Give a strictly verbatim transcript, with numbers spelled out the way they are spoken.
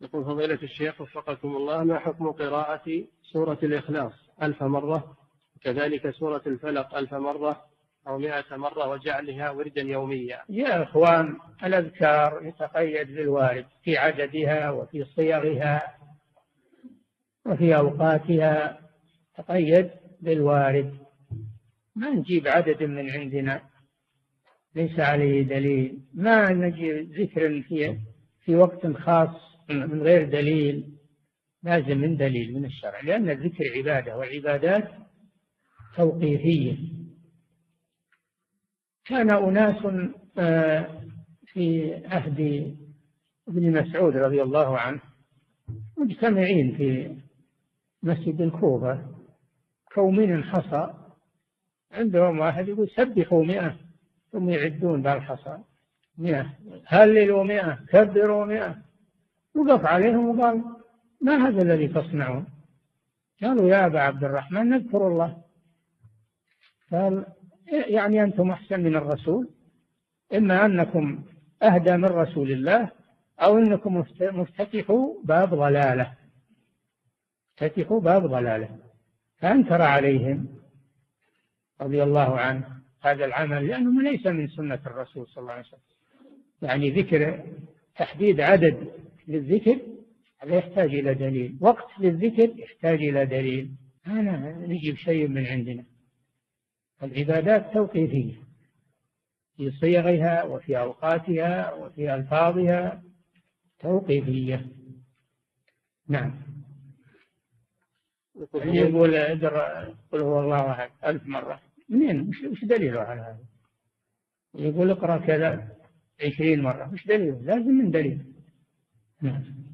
يقول فضيلة الشيخ وفقكم الله، ما حكم قراءة سورة الإخلاص ألف مرة وكذلك سورة الفلق ألف مرة أو مئة مرة وجعلها وردا يوميا؟ يا إخوان، الأذكار يتقيد بالوارد في عددها وفي صيغها وفي أوقاتها، تقيد بالوارد، ما نجيب عدد من عندنا ليس عليه دليل، ما نجيب ذكر في في وقت خاص من غير دليل، لازم من دليل من الشرع، لأن الذكر عبادة والعبادات توقيفية. كان أناس في عهد ابن مسعود رضي الله عنه مجتمعين في مسجد الكوفة كومين الحصى، عندهم واحد يقول سبحوا مئة، ثم يعدون بالحصى مئة، هللوا مئة، كبروا مئة. وقف عليهم وقال ما هذا الذي تصنعون؟ قالوا يا أبا عبد الرحمن نذكر الله. قال يعني أنتم أحسن من الرسول، إما أنكم أهدى من رسول الله أو أنكم مفتتحوا باب ضلالة، مفتتحوا باب ضلالة. فأنكر عليهم رضي الله عنه هذا العمل لأنه ليس من سنة الرسول صلى الله عليه وسلم. يعني ذكر تحديد عدد للذكر هذا يحتاج إلى دليل، وقت للذكر يحتاج إلى دليل، أنا نجيب شيء من عندنا. العبادات توقيفية في صيغها وفي أوقاتها وفي ألفاظها، توقيفية. نعم. يقول قل هو الله أحد ألف مرة، منين؟ وش دليله على هذا؟ يقول اقرأ كذا عشرين مرة، وش دليله؟ لازم من دليل. نعم.